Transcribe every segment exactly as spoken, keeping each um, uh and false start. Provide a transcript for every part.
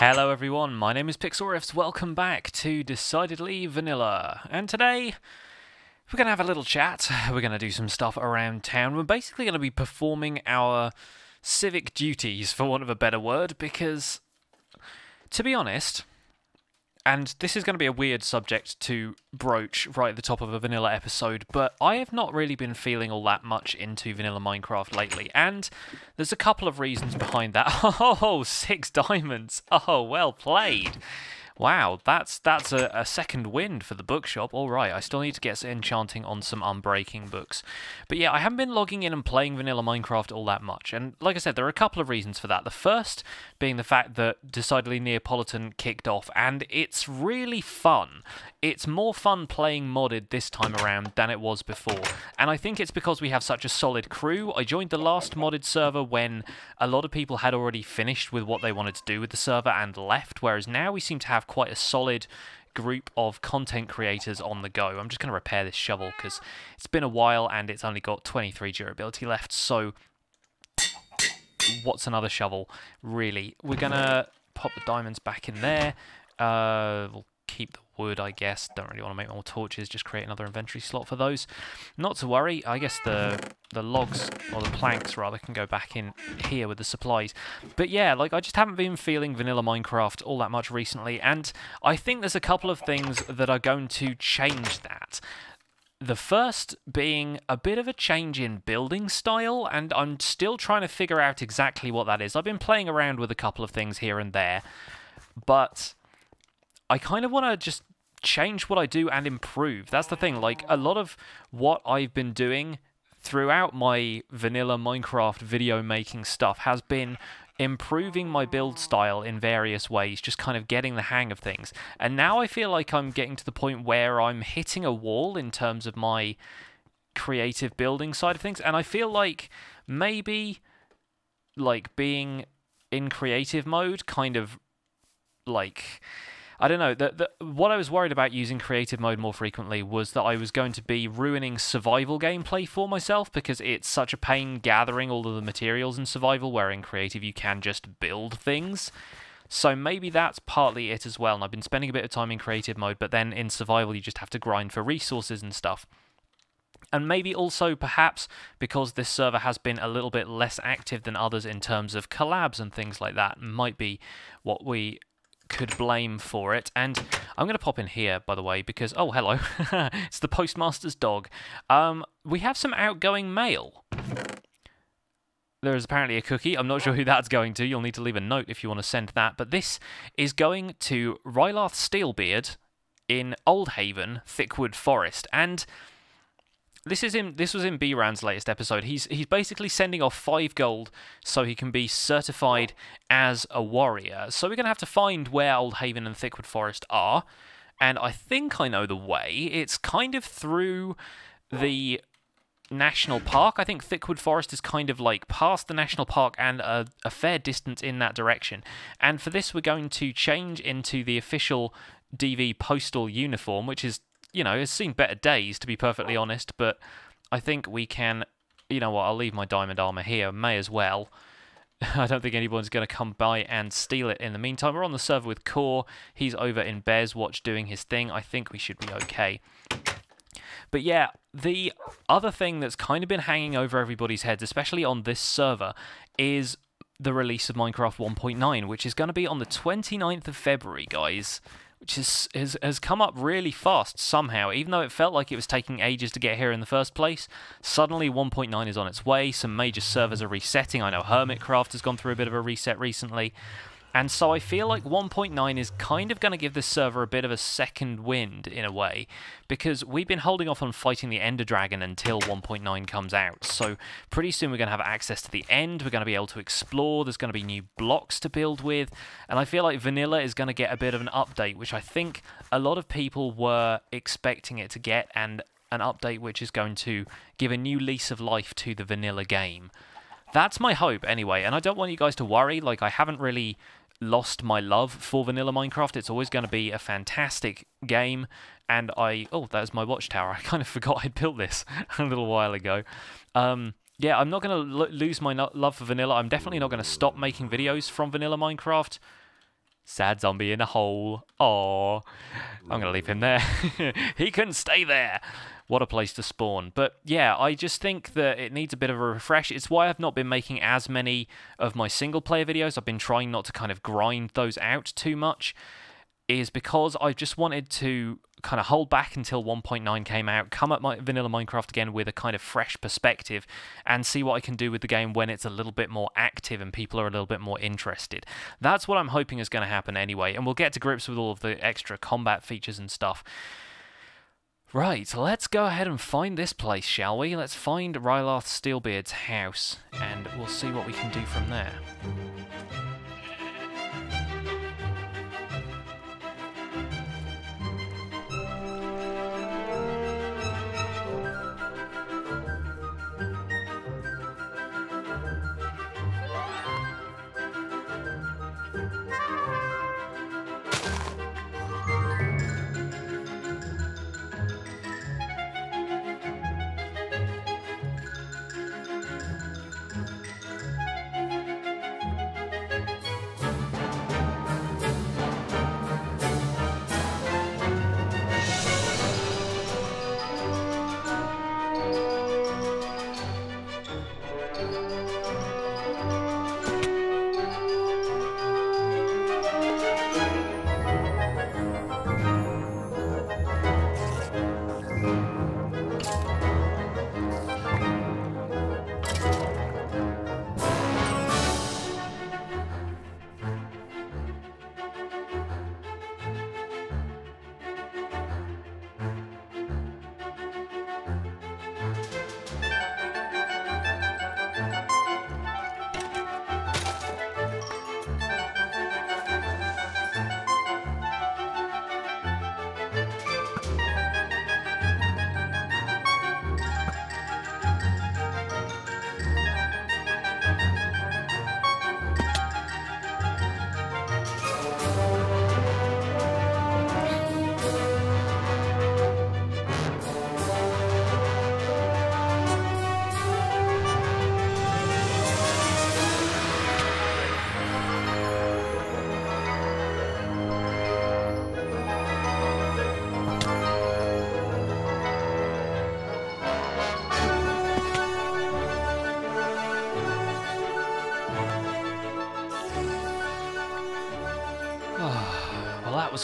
Hello everyone, my name is Pixlriffs, welcome back to Decidedly Vanilla, and today we're going to have a little chat. We're going to do some stuff around town. We're basically going to be performing our civic duties, for want of a better word, because, to be honest, and this is going to be a weird subject to broach right at the top of a vanilla episode, but I have not really been feeling all that much into vanilla Minecraft lately, and there's a couple of reasons behind that. Oh, six diamonds. Oh, well played. Wow, that's that's a, a second win for the bookshop. All right, I still need to get enchanting on some unbreaking books. But yeah, I haven't been logging in and playing vanilla Minecraft all that much. And like I said, there are a couple of reasons for that. The first being the fact that Decidedly Neapolitan kicked off, and it's really fun. It's more fun playing modded this time around than it was before. And I think it's because we have such a solid crew. I joined the last modded server when a lot of people had already finished with what they wanted to do with the server and left, whereas now we seem to have quite a solid group of content creators on the go. I'm just going to repair this shovel because it's been a while and it's only got twenty-three durability left, so what's another shovel, really? We're going to pop the diamonds back in there. Uh, we'll keep the wood, I guess. Don't really want to make more torches, just create another inventory slot for those. Not to worry, I guess the the logs, or the planks rather, can go back in here with the supplies. But yeah, like, I just haven't been feeling vanilla Minecraft all that much recently, and I think there's a couple of things that are going to change that. The first being a bit of a change in building style, and I'm still trying to figure out exactly what that is. I've been playing around with a couple of things here and there, but I kind of want to just change what I do and improve. That's the thing. Like, a lot of what I've been doing throughout my vanilla Minecraft video making stuff has been improving my build style in various ways, just kind of getting the hang of things. And now I feel like I'm getting to the point where I'm hitting a wall in terms of my creative building side of things. And I feel like maybe, like, being in creative mode kind of, like, I don't know, the, the, what I was worried about using creative mode more frequently was that I was going to be ruining survival gameplay for myself, because it's such a pain gathering all of the materials in survival, where in creative you can just build things. So maybe that's partly it as well, and I've been spending a bit of time in creative mode, but then in survival you just have to grind for resources and stuff. And maybe also, perhaps, because this server has been a little bit less active than others in terms of collabs and things like that, might be what we could blame for it. And I'm going to pop in here, by the way, because, oh, hello, it's the postmaster's dog. Um, we have some outgoing mail. There is apparently a cookie. I'm not sure who that's going to. You'll need to leave a note if you want to send that. But this is going to Rylath Steelbeard in Old Haven, Thickwood Forest. And this is in this was in bRanN's latest episode. He's he's basically sending off five gold so he can be certified as a warrior. So we're gonna have to find where Old Haven and Thickwood Forest are, and I think I know the way. It's kind of through the national park. I think Thickwood Forest is kind of like past the national park and a, a fair distance in that direction. And for this, we're going to change into the official D V postal uniform, which is, you know, it's seen better days, to be perfectly honest, but I think we can, you know what, I'll leave my diamond armor here, may as well. I don't think anyone's going to come by and steal it in the meantime. We're on the server with Kor, he's over in Bear's Watch doing his thing. I think we should be okay. But yeah, the other thing that's kind of been hanging over everybody's heads, especially on this server, is the release of Minecraft one point nine, which is going to be on the twenty-ninth of February, guys. Which is, is, has come up really fast somehow. Even though it felt like it was taking ages to get here in the first place, suddenly one point nine is on its way. Some major servers are resetting. I know Hermitcraft has gone through a bit of a reset recently. And so I feel like one point nine is kind of going to give this server a bit of a second wind, in a way, because we've been holding off on fighting the Ender Dragon until one point nine comes out. So pretty soon we're going to have access to the end, we're going to be able to explore, there's going to be new blocks to build with, and I feel like Vanilla is going to get a bit of an update, which I think a lot of people were expecting it to get, and an update which is going to give a new lease of life to the Vanilla game. That's my hope, anyway, and I don't want you guys to worry. Like, I haven't really lost my love for vanilla Minecraft. It's always going to be a fantastic game, and I... Oh, that's my watchtower. I kind of forgot I'd built this a little while ago. Um, yeah, I'm not going to lose my love for vanilla. I'm definitely not going to stop making videos from vanilla Minecraft. Sad zombie in a hole. Aww. I'm gonna leave him there. He couldn't stay there. What a place to spawn. But yeah, I just think that it needs a bit of a refresh. It's why I've not been making as many of my single player videos. I've been trying not to kind of grind those out too much, is because I just wanted to kind of hold back until one point nine came out, come at my vanilla Minecraft again with a kind of fresh perspective and see what I can do with the game when it's a little bit more active and people are a little bit more interested. That's what I'm hoping is going to happen anyway, and we'll get to grips with all of the extra combat features and stuff. Right, let's go ahead and find this place, shall we? Let's find Rylath Steelbeard's house and we'll see what we can do from there.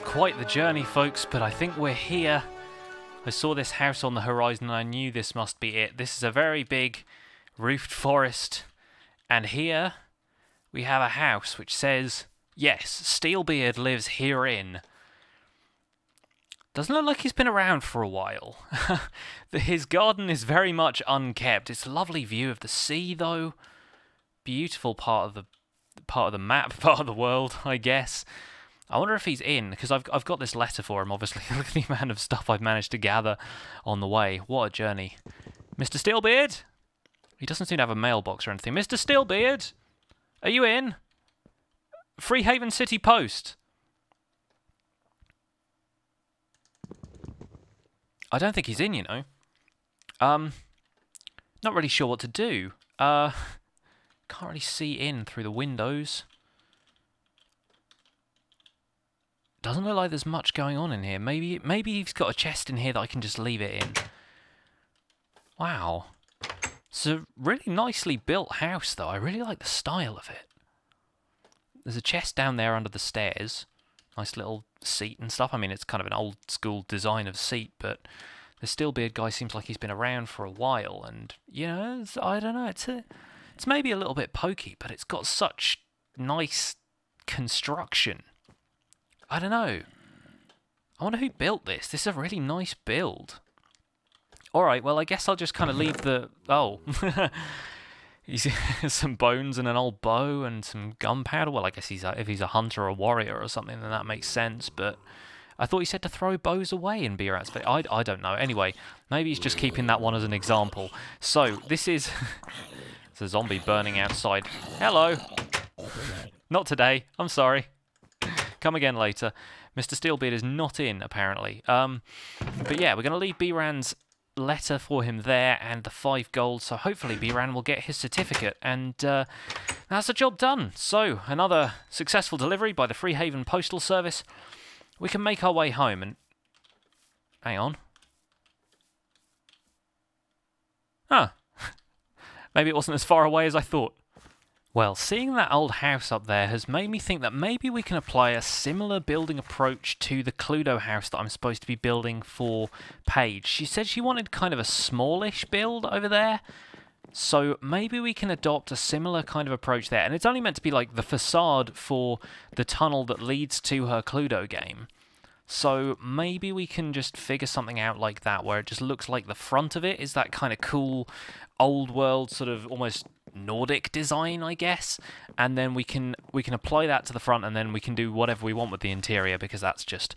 Quite the journey, folks, but I think we're here. I saw this house on the horizon and I knew this must be it. This is a very big roofed forest, and here we have a house which says, yes, Steelbeard lives herein. Doesn't look like he's been around for a while. His garden is very much unkept. It's a lovely view of the sea, though. Beautiful part of the part of the map, part of the world, I guess. I wonder if he's in, because I've, I've got this letter for him, obviously. Look at the amount of stuff I've managed to gather on the way. What a journey. Mister Steelbeard? He doesn't seem to have a mailbox or anything. Mister Steelbeard? Are you in? Freehaven City Post. I don't think he's in, you know. Um, not really sure what to do. Uh, can't really see in through the windows. Doesn't look like there's much going on in here. Maybe maybe he's got a chest in here that I can just leave it in. Wow. It's a really nicely built house, though. I really like the style of it. There's a chest down there under the stairs. Nice little seat and stuff. I mean, it's kind of an old school design of seat, but the Steelbeard guy seems like he's been around for a while. And, you know, it's, I don't know. It's, a, it's maybe a little bit pokey, but it's got such nice construction. I don't know. I wonder who built this. This is a really nice build. Alright, well, I guess I'll just kind of leave the... Oh. Some bones and an old bow and some gunpowder. Well, I guess he's a, if he's a hunter or a warrior or something, then that makes sense, but... I thought he said to throw bows away in bRanN, but I, I don't know. Anyway, maybe he's just keeping that one as an example. So, this is... It's a zombie burning outside. Hello! Not today. I'm sorry. Come again later. Mister Steelbeard is not in, apparently. Um, but yeah, we're going to leave bRanN's letter for him there and the five gold, so hopefully bRanN will get his certificate and uh, That's the job done. So, another successful delivery by the Freehaven Postal Service. We can make our way home and... Hang on. Huh. Maybe it wasn't as far away as I thought. Well, seeing that old house up there has made me think that maybe we can apply a similar building approach to the Cluedo house that I'm supposed to be building for Paige. She said she wanted kind of a smallish build over there, so maybe we can adopt a similar kind of approach there. And it's only meant to be like the facade for the tunnel that leads to her Cluedo game. So maybe we can just figure something out like that, where it just looks like the front of it is that kind of cool old world sort of almost Nordic design, I guess, and then we can we can apply that to the front, and then we can do whatever we want with the interior, because that's just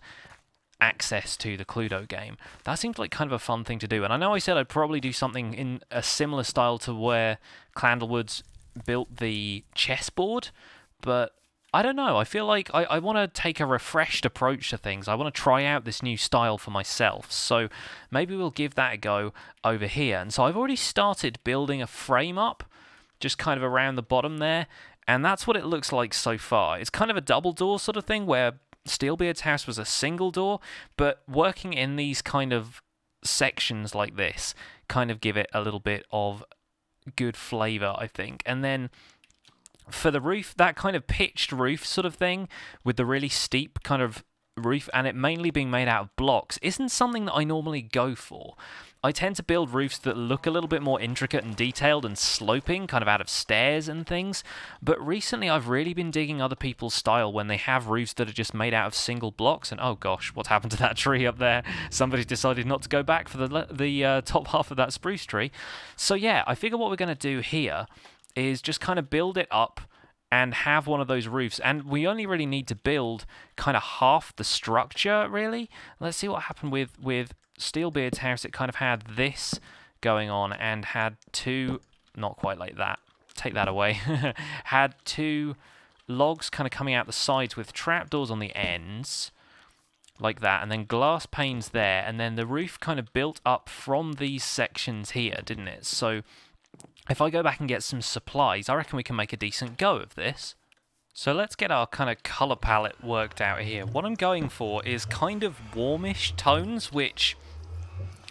access to the Cluedo game. That seems like kind of a fun thing to do, and I know I said I'd probably do something in a similar style to where Clandlewoods built the chessboard, but I don't know, I feel like I, I want to take a refreshed approach to things. I want to try out this new style for myself, so maybe we'll give that a go over here. And so I've already started building a frame up, just kind of around the bottom there, and that's what it looks like so far. It's kind of a double door sort of thing, where Steelbeard's house was a single door, but working in these kind of sections like this kind of give it a little bit of good flavour, I think. And then... for the roof, that kind of pitched roof sort of thing, with the really steep kind of roof, and it mainly being made out of blocks, isn't something that I normally go for. I tend to build roofs that look a little bit more intricate and detailed and sloping, kind of out of stairs and things, but recently I've really been digging other people's style when they have roofs that are just made out of single blocks. And oh gosh, what's happened to that tree up there? Somebody's decided not to go back for the, the uh, top half of that spruce tree. So yeah, I figure what we're going to do here is just kind of build it up and have one of those roofs. And we only really need to build kind of half the structure, really. Let's see what happened with, with Steelbeard's house. It kind of had this going on and had two... Not quite like that. Take that away. Had two logs kind of coming out the sides with trapdoors on the ends, like that, and then glass panes there. And then the roof kind of built up from these sections here, didn't it? So... if I go back and get some supplies, I reckon we can make a decent go of this. So let's get our kind of colour palette worked out here. What I'm going for is kind of warmish tones, which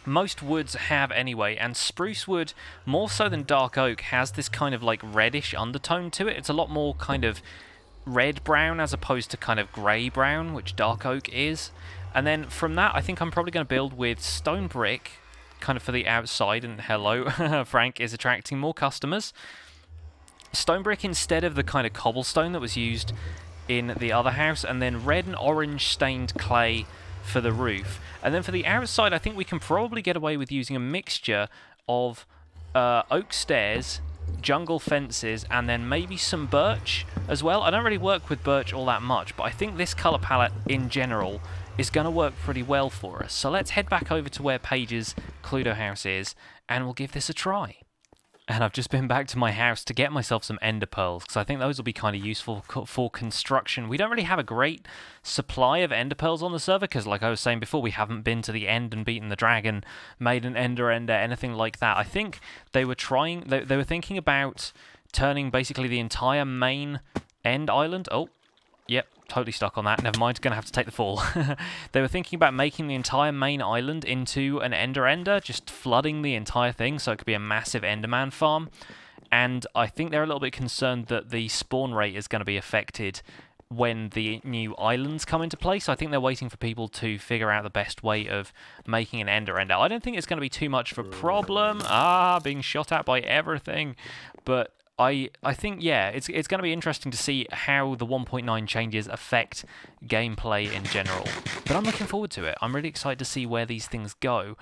most woods have anyway, and spruce wood, more so than dark oak, has this kind of like reddish undertone to it. It's a lot more kind of red-brown as opposed to kind of grey-brown, which dark oak is. And then from that, I think I'm probably going to build with stone brick, kind of for the outside, and hello, Frank is attracting more customers. Stone brick instead of the kind of cobblestone that was used in the other house, and then red and orange stained clay for the roof. And then for the outside, I think we can probably get away with using a mixture of uh, oak stairs, jungle fences, and then maybe some birch as well. I don't really work with birch all that much, but I think this colour palette in general is going to work pretty well for us. So let's head back over to where Paige's Cluedo house is, and we'll give this a try. And I've just been back to my house to get myself some ender pearls, because I think those will be kind of useful for construction. We don't really have a great supply of ender pearls on the server, because like I was saying before, we haven't been to the end and beaten the dragon, made an ender ender, anything like that. I think they were trying, they, they were thinking about turning basically the entire main end island. Oh, yep. Totally stuck on that. Never mind, gonna have to take the fall. They were thinking about making the entire main island into an ender ender, just flooding the entire thing so it could be a massive enderman farm. And I think they're a little bit concerned that the spawn rate is going to be affected when the new islands come into place. So I think they're waiting for people to figure out the best way of making an ender ender. I don't think it's going to be too much of a problem. Ah, being shot at by everything. But I, I think, yeah, it's, it's going to be interesting to see how the one point nine changes affect gameplay in general. But I'm looking forward to it. I'm really excited to see where these things go.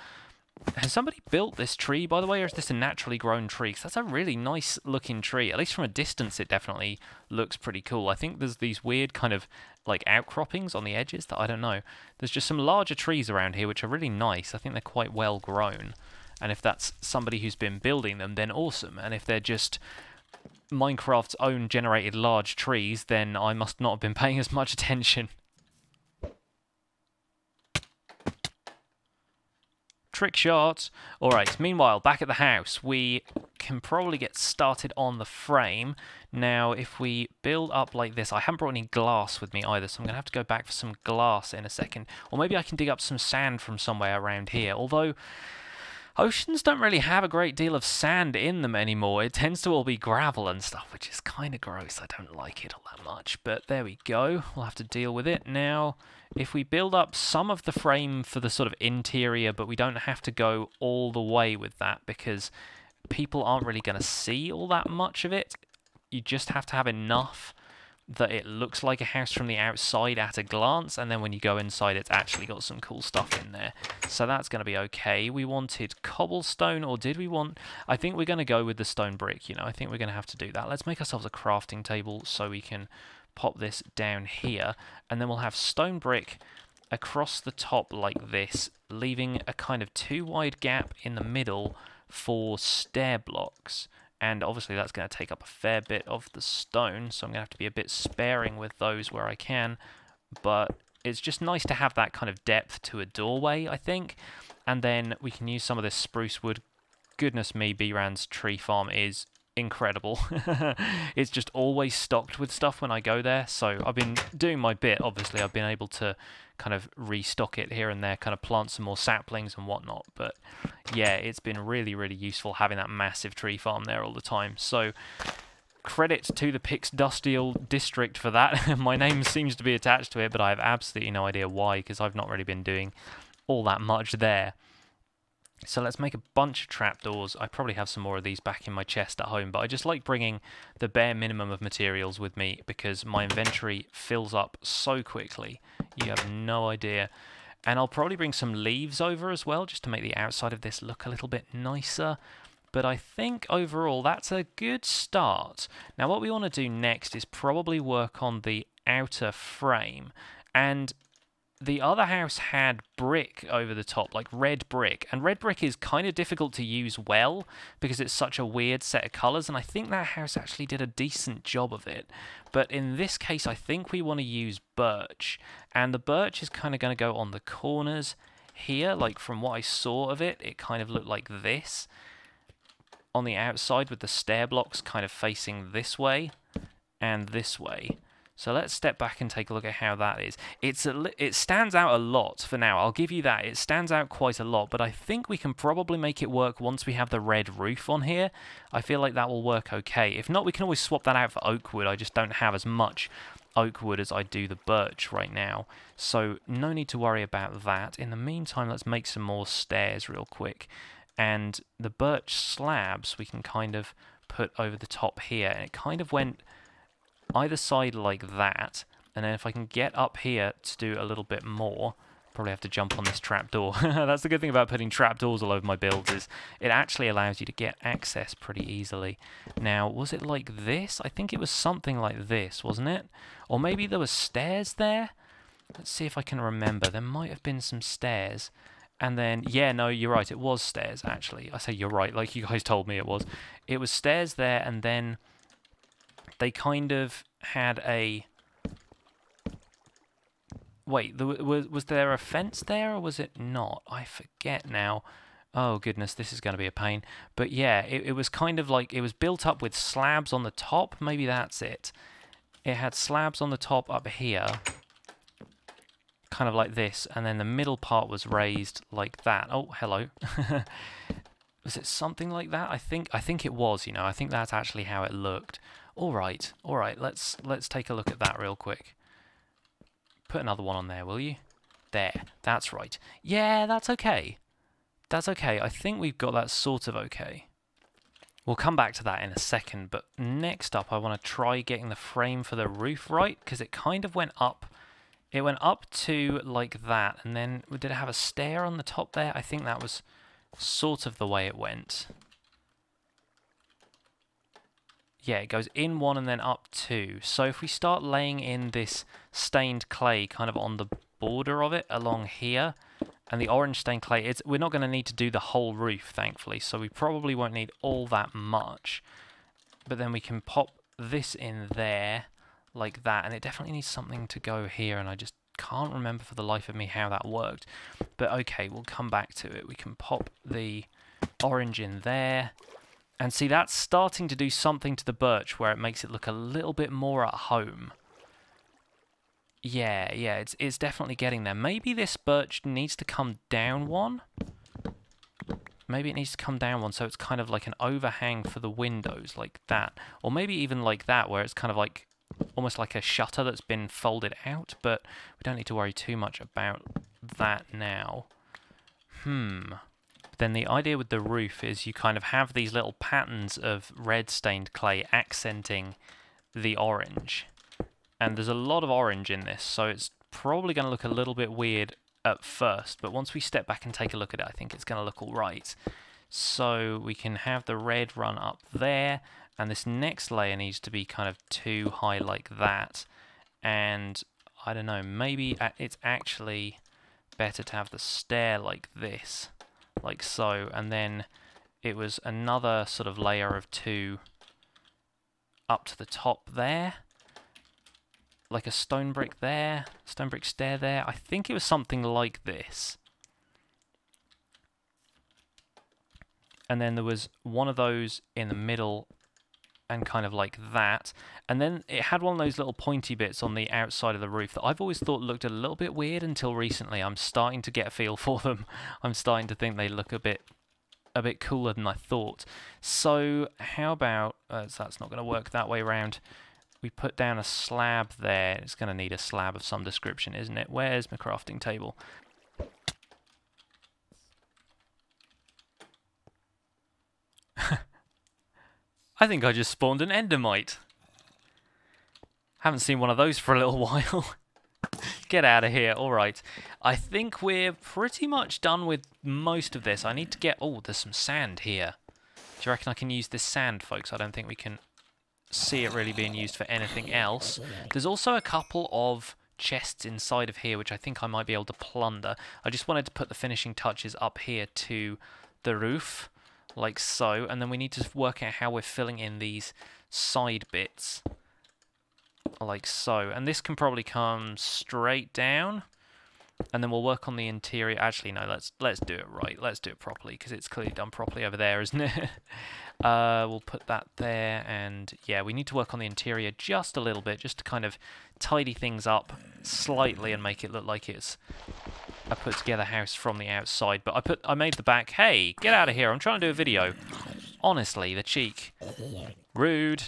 Has somebody built this tree, by the way, or is this a naturally grown tree? Because that's a really nice-looking tree. At least from a distance, it definitely looks pretty cool. I think there's these weird kind of, like, outcroppings on the edges that I don't know. There's just some larger trees around here, which are really nice. I think they're quite well-grown. And if that's somebody who's been building them, then awesome. And if they're just Minecraft's own generated large trees, then I must not have been paying as much attention. trick shot. Alright, meanwhile, back at the house, we can probably get started on the frame. Now, if we build up like this, I haven't brought any glass with me either, so I'm going to have to go back for some glass in a second. Or maybe I can dig up some sand from somewhere around here, although oceans don't really have a great deal of sand in them anymore. It tends to all be gravel and stuff, which is kind of gross. I don't like it all that much, but there we go. We'll have to deal with it. Now, if we build up some of the frame for the sort of interior, but we don't have to go all the way with that because people aren't really going to see all that much of it. You just have to have enough that it looks like a house from the outside at a glance, and then when you go inside it's actually got some cool stuff in there. So that's going to be okay. We wanted cobblestone, or did we want... I think we're going to go with the stone brick, you know. I think we're going to have to do that. Let's make ourselves a crafting table so we can pop this down here, and then we'll have stone brick across the top like this, leaving a kind of too wide gap in the middle for stair blocks. And obviously that's going to take up a fair bit of the stone, so I'm going to have to be a bit sparing with those where I can. But it's just nice to have that kind of depth to a doorway, I think. And then we can use some of this spruce wood. Goodness me, bRanN's tree farm is incredible. It's just always stocked with stuff when I go there, so I've been doing my bit. Obviously I've been able to kind of restock it here and there, kind of plant some more saplings and whatnot, but yeah, it's been really really useful having that massive tree farm there all the time. So credit to the Pix Dustial district for that. My name seems to be attached to it, but I have absolutely no idea why, because I've not really been doing all that much there. So let's make a bunch of trapdoors. I probably have some more of these back in my chest at home, but I just like bringing the bare minimum of materials with me because my inventory fills up so quickly. You have no idea. And I'll probably bring some leaves over as well, just to make the outside of this look a little bit nicer. But I think overall that's a good start. Now what we want to do next is probably work on the outer frame. And the other house had brick over the top, like red brick, and red brick is kind of difficult to use well because it's such a weird set of colours, and I think that house actually did a decent job of it. But in this case, I think we want to use birch, and the birch is kind of going to go on the corners here. Like from what I saw of it, it kind of looked like this on the outside with the stair blocks kind of facing this way and this way. So let's step back and take a look at how that is. It's a, it stands out a lot for now, I'll give you that. It stands out quite a lot, but I think we can probably make it work once we have the red roof on here. I feel like that will work okay. If not, we can always swap that out for oak wood. I just don't have as much oak wood as I do the birch right now. So no need to worry about that. In the meantime, let's make some more stairs real quick. And the birch slabs we can kind of put over the top here. And it kind of went either side like that, and then if I can get up here to do a little bit more, probably have to jump on this trapdoor. That's the good thing about putting trapdoors all over my builds, is it actually allows you to get access pretty easily. Now, was it like this? I think it was something like this, wasn't it? Or maybe there were stairs there? Let's see if I can remember. There might have been some stairs. And then, yeah, no, you're right, it was stairs, actually. I say you're right, like you guys told me it was. It was stairs there, and then they kind of had a... Wait, there was, was there a fence there or was it not? I forget now. Oh goodness, this is going to be a pain. But yeah, it, it was kind of like... It was built up with slabs on the top. Maybe that's it. It had slabs on the top up here. Kind of like this. And then the middle part was raised like that. Oh, hello. Was it something like that? I think, I think it was, you know. I think that's actually how it looked. All right, all right, let's let's take a look at that real quick. Put another one on there, will you? There, that's right. Yeah, that's okay. That's okay, I think we've got that sort of okay. We'll come back to that in a second, but next up I want to try getting the frame for the roof right, because it kind of went up. It went up to like that, and then did it have a stair on the top there? I think that was sort of the way it went. Yeah, it goes in one and then up two. So if we start laying in this stained clay kind of on the border of it along here, and the orange stained clay, it's, we're not going to need to do the whole roof, thankfully, so we probably won't need all that much. But then we can pop this in there like that, and it definitely needs something to go here, and I just can't remember for the life of me how that worked. But okay, we'll come back to it. We can pop the orange in there. And see, that's starting to do something to the birch where it makes it look a little bit more at home. Yeah, yeah, it's, it's definitely getting there. Maybe this birch needs to come down one. Maybe it needs to come down one so it's kind of like an overhang for the windows, like that. Or maybe even like that, where it's kind of like almost like a shutter that's been folded out, but we don't need to worry too much about that now. Hmm. Then the idea with the roof is you kind of have these little patterns of red stained clay accenting the orange. And there's a lot of orange in this, so it's probably going to look a little bit weird at first, but once we step back and take a look at it, I think it's going to look all right. So we can have the red run up there, and this next layer needs to be kind of too high like that. And I don't know, maybe it's actually better to have the stair like this, like so, and then it was another sort of layer of two up to the top there, like a stone brick there, stone brick stair there. I think it was something like this. And then there was one of those in the middle and kind of like that. And then it had one of those little pointy bits on the outside of the roof that I've always thought looked a little bit weird until recently. I'm starting to get a feel for them. I'm starting to think they look a bit a bit cooler than I thought. So how about, uh, so that's not going to work that way around. We put down a slab there. It's going to need a slab of some description, isn't it? Where's my crafting table? I think I just spawned an endermite. Haven't seen one of those for a little while. Get out of here. All right. I think we're pretty much done with most of this. I need to get... Oh, there's some sand here. Do you reckon I can use this sand, folks? I don't think we can... see it really being used for anything else. There's also a couple of chests inside of here which I think I might be able to plunder. I just wanted to put the finishing touches up here to the roof, like so, and then we need to work out how we're filling in these side bits, like so. And this can probably come straight down, and then we'll work on the interior. Actually, no, let's let's do it right. Let's do it properly, because it's clearly done properly over there, isn't it? Uh, we'll put that there, and yeah, we need to work on the interior just a little bit, just to kind of tidy things up slightly and make it look like it's a put-together house from the outside. But I put, I made the back. Hey, get out of here! I'm trying to do a video. Honestly, the cheek. Rude.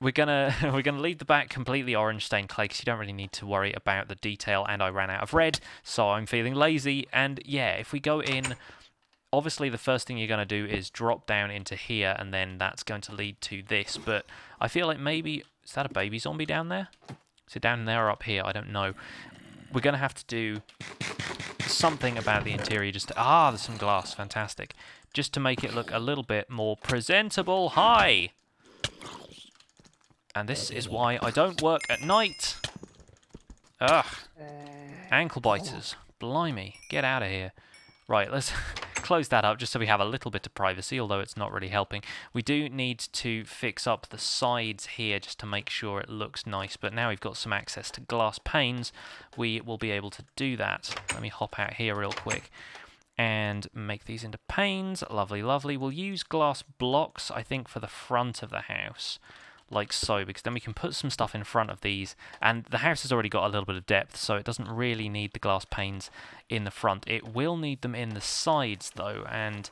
We're gonna we're gonna leave the back completely orange stained clay because you don't really need to worry about the detail. And I ran out of red, so I'm feeling lazy. And yeah, if we go in, obviously the first thing you're gonna do is drop down into here, and then that's going to lead to this. But I feel like maybe, is that a baby zombie down there? Is it down there or up here? I don't know. We're gonna have to do something about the interior. Just to, ah, there's some glass, fantastic. Just to make it look a little bit more presentable. Hi. And this is why I don't work at night. Ugh. Ankle biters. Blimey. Get out of here. Right, let's close that up just so we have a little bit of privacy, although it's not really helping. We do need to fix up the sides here just to make sure it looks nice. But now we've got some access to glass panes, we will be able to do that. Let me hop out here real quick and make these into panes. Lovely, lovely. We'll use glass blocks, I think, for the front of the house. Like so, because then we can put some stuff in front of these, and the house has already got a little bit of depth, so it doesn't really need the glass panes in the front. It will need them in the sides though, and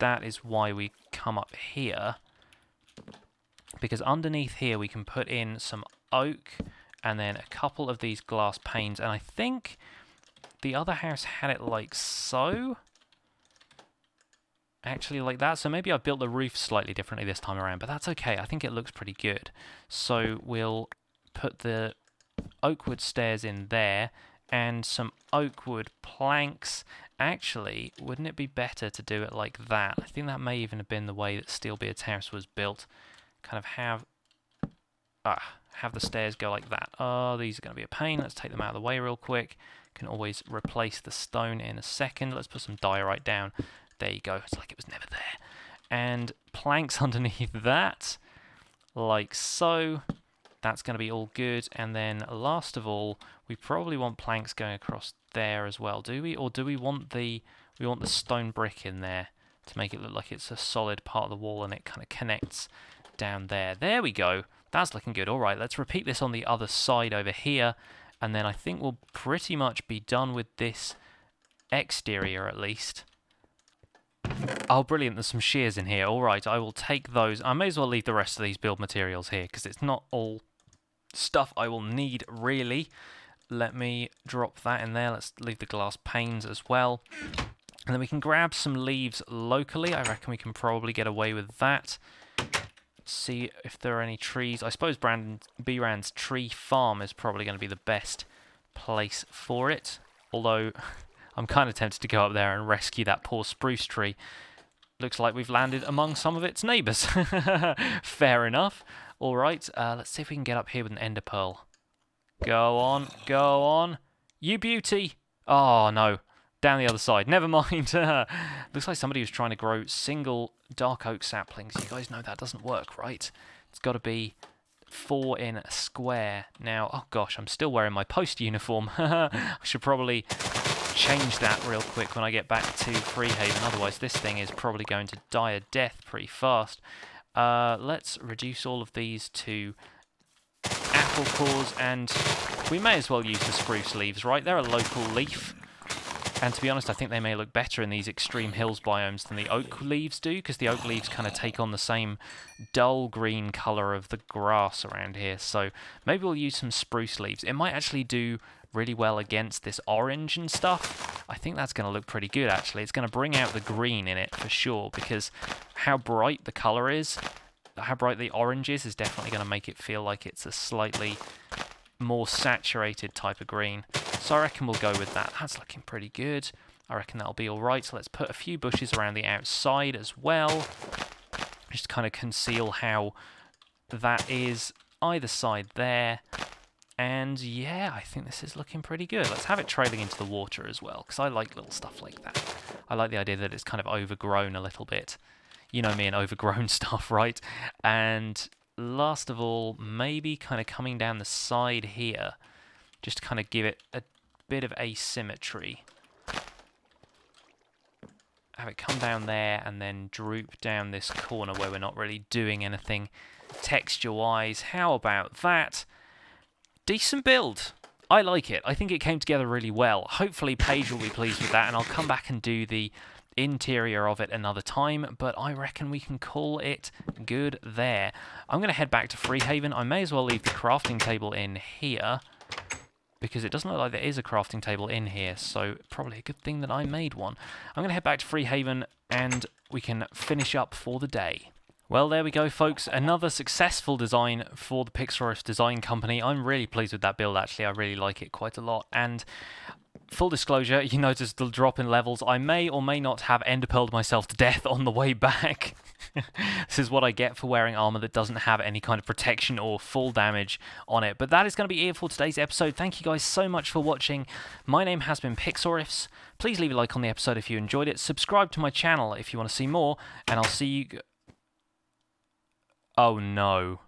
that is why we come up here, because underneath here we can put in some oak and then a couple of these glass panes. And I think the other house had it like so, actually like that, so maybe I've built the roof slightly differently this time around, but that's okay. I think it looks pretty good. So we'll put the oak wood stairs in there and some oak wood planks. Actually, wouldn't it be better to do it like that? I think that may even have been the way that Steelbeard's house was built. Kind of have ah, have the stairs go like that. Oh, these are going to be a pain. Let's take them out of the way real quick. Can always replace the stone in a second. Let's put some diorite down. There you go, it's like it was never there. And planks underneath that, like so. That's going to be all good. And then last of all, we probably want planks going across there as well, do we? Or do we want the we want the stone brick in there to make it look like it's a solid part of the wall and it kind of connects down there? There we go. That's looking good. All right, let's repeat this on the other side over here. And then I think we'll pretty much be done with this exterior at least. Oh, brilliant. There's some shears in here. All right, I will take those. I may as well leave the rest of these build materials here because it's not all stuff I will need, really. Let me drop that in there. Let's leave the glass panes as well. And then we can grab some leaves locally. I reckon we can probably get away with that. See if there are any trees. I suppose bRanN's tree farm is probably going to be the best place for it. Although, I'm kind of tempted to go up there and rescue that poor spruce tree. Looks like we've landed among some of its neighbours. Fair enough. All right, uh, let's see if we can get up here with an ender pearl. Go on, go on. You beauty! Oh, no. Down the other side. Never mind. Looks like somebody was trying to grow single dark oak saplings. You guys know that doesn't work, right? It's got to be four in a square. Now, oh gosh, I'm still wearing my post uniform. I should probably change that real quick when I get back to Freehaven. Otherwise, this thing is probably going to die a death pretty fast. Uh, let's reduce all of these to apple cores, and we may as well use the spruce leaves, right? They're a local leaf. And to be honest, I think they may look better in these extreme hills biomes than the oak leaves do, because the oak leaves kind of take on the same dull green colour of the grass around here. So maybe we'll use some spruce leaves. It might actually do really well against this orange and stuff. I think that's going to look pretty good, actually. It's going to bring out the green in it for sure, because how bright the colour is, how bright the orange is, is definitely going to make it feel like it's a slightly more saturated type of green. So I reckon we'll go with that. That's looking pretty good. I reckon that'll be all right. So let's put a few bushes around the outside as well, just kind of conceal how that is either side there. And yeah, I think this is looking pretty good. Let's have it trailing into the water as well, because I like little stuff like that. I like the idea that it's kind of overgrown a little bit. You know me and overgrown stuff, right? And last of all, maybe kind of coming down the side here, just to kind of give it a bit of asymmetry. Have it come down there and then droop down this corner where we're not really doing anything texture-wise. How about that? Decent build. I like it. I think it came together really well. Hopefully Paige will be pleased with that, and I'll come back and do the interior of it another time, but I reckon we can call it good there. I'm going to head back to Freehaven. I may as well leave the crafting table in here, because it doesn't look like there is a crafting table in here, so probably a good thing that I made one. I'm going to head back to Freehaven, and we can finish up for the day. Well, there we go, folks. Another successful design for the Pixlriffs Design Company. I'm really pleased with that build, actually. I really like it quite a lot. And full disclosure, you notice the drop in levels. I may or may not have enderpearled myself to death on the way back. This is what I get for wearing armor that doesn't have any kind of protection or fall damage on it. But that is going to be it for today's episode. Thank you guys so much for watching. My name has been Pixlriffs. Please leave a like on the episode if you enjoyed it. Subscribe to my channel if you want to see more. And I'll see you... Oh no.